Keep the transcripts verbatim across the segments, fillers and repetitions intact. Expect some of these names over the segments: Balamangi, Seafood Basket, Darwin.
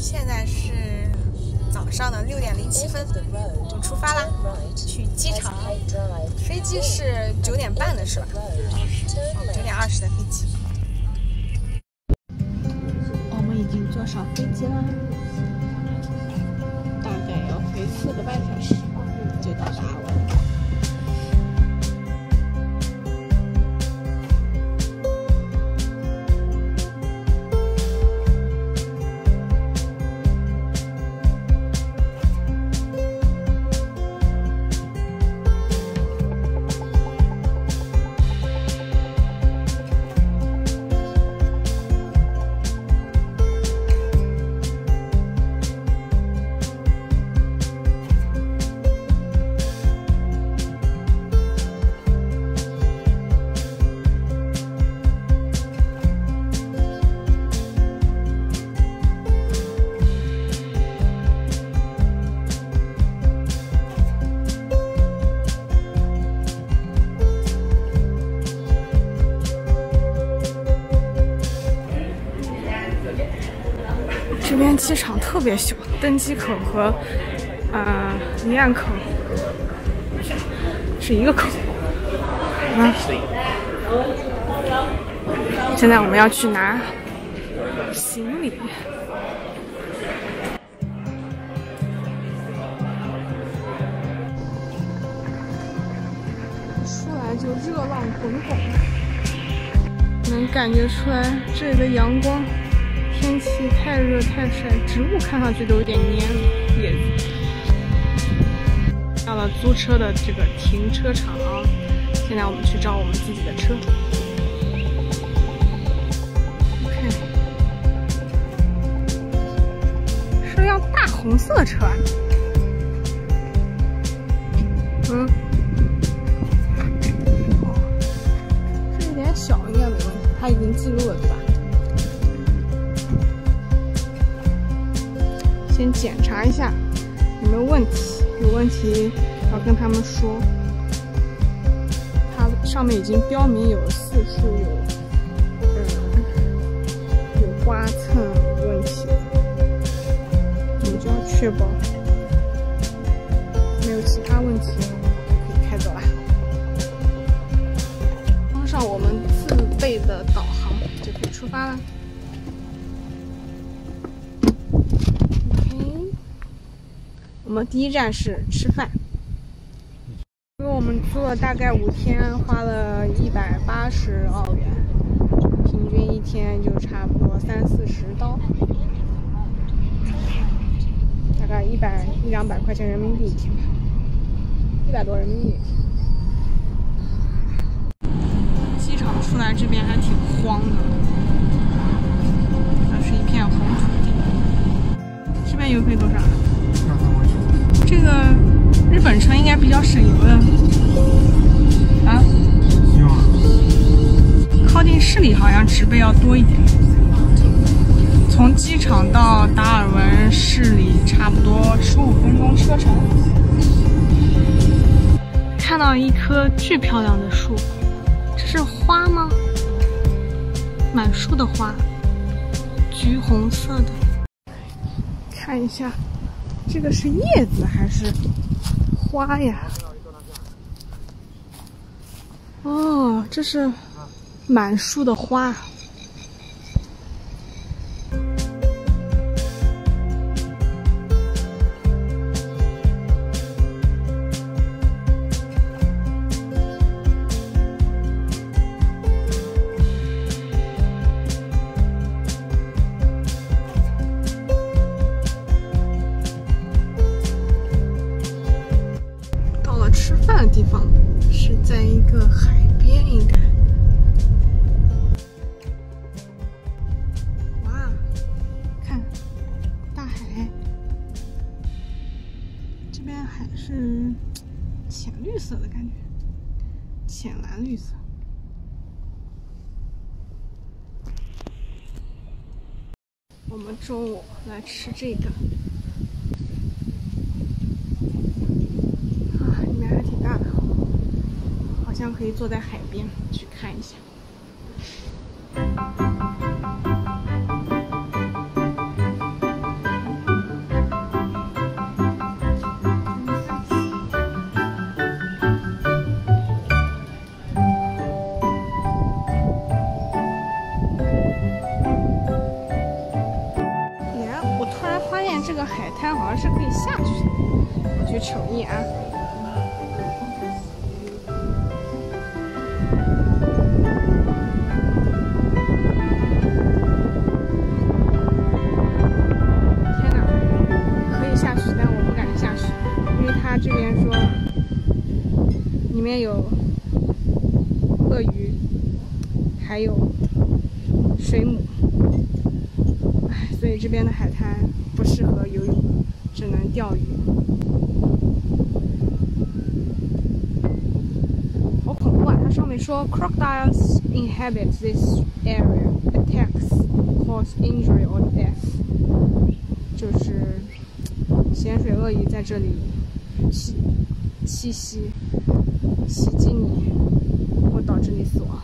现在是早上的六点零七分，就出发啦，去机场。飞机是九点半的是吧？哦，九点二十的飞机。我们已经坐上飞机啦，大概要飞四个半小时就到达了。 这边机场特别小，登机口和呃离岸口是一个口。嗯，现在我们要去拿行李。 出来就热浪滚滚，能感觉出来这里的阳光。天气太热太晒，植物看上去都有点蔫了，叶子。到了租车的这个停车场啊，现在我们去找我们自己的车。OK， 是辆大红色车啊。嗯。 小应该没问题，它已经记录了，对吧？先检查一下有没有问题，有问题要跟他们说。它上面已经标明有次数，有呃有刮蹭问题，我们就要确保没有其他问题，就可以开走了。 上我们自备的导航就可以出发了。OK， 我们第一站是吃饭，因为我们住了大概五天，花了一百八十澳元，平均一天就差不多三四十刀，大概一百一两百块钱人民币一天吧，一百多人民币。 出来这边还挺荒的，那是一片红土地。这边油费多少？这个日本车应该比较省油的啊。靠近市里好像植被要多一点。从机场到达尔文市里差不多十五分钟车程。看到一棵巨漂亮的树。 是花吗？满树的花，橘红色的。看一下，这个是叶子还是花呀？哦，这是满树的花。 地方是在一个海边，应该。哇，看大海，这边海是浅绿色的感觉，浅蓝绿色。我们中午来吃这个。 这样可以坐在海边去看一下。现这个海滩好像是可以下去的，我去瞅一眼啊。天哪，可以下去，但我不敢下去，因为他这边说里面有鳄鱼，还有水母。 所以这边的海滩不适合游泳，只能钓鱼。好恐怖啊！它上面说 ，crocodiles inhabit this area. Attacks cause injury or death. 就是咸水鳄鱼在这里栖栖息，袭击你或导致你死亡。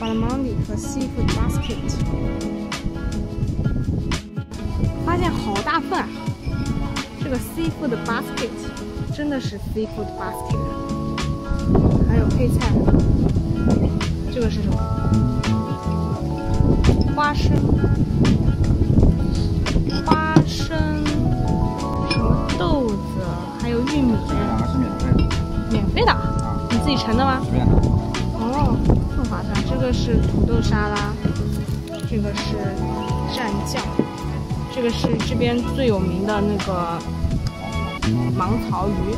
Balamangi 和 Seafood Basket， 发现好大份啊！这个 Seafood Basket 真的是 Seafood Basket， 还有配菜。这个是什么？花生，花生，什么豆子，还有玉米。哪个是免费的？免费的？你自己盛的吗？ 哦，很划算。这个是土豆沙拉，这个是蘸酱，这个是这边最有名的那个芒草鱼。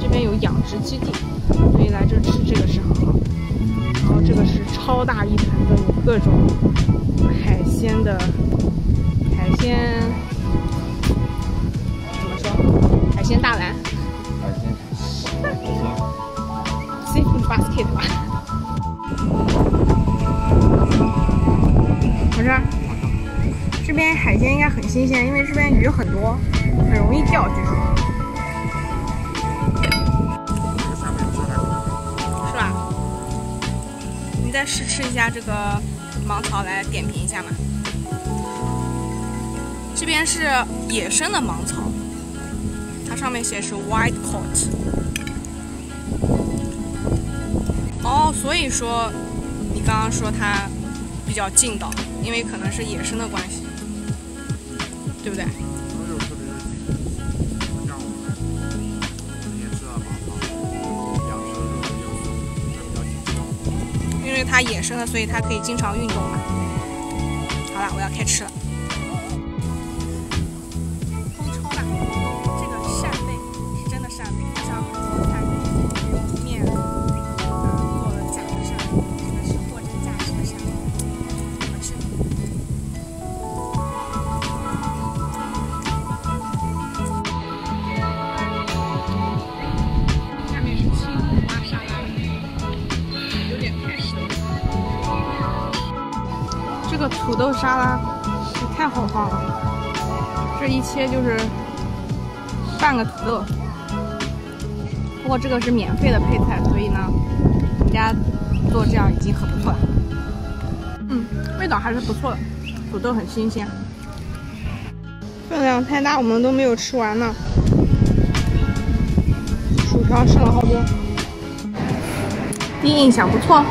这边有养殖基地，所以来这吃这个是很好。然后这个是超大一盘的各种海鲜的海鲜，怎么说？海鲜大篮。海鲜。Seafood basket 吧。 我这儿，这边海鲜应该很新鲜，因为这边鱼很多，很容易钓。据说，是吧？你再试吃一下这个芒草，来点评一下嘛。这边是野生的芒草，它上面写是 wild caught。 哦，所以说你刚刚说它比较劲道，因为可能是野生的关系，对不对？因为它野生的，所以它可以经常运动嘛。好了，我要开吃了。 这个土豆沙拉也太好放了，这一切就是半个土豆。不过这个是免费的配菜，所以呢，我们家做这样已经很不错了。嗯，味道还是不错的，土豆很新鲜。分量太大，我们都没有吃完呢。薯条吃了好多，第一印象不错。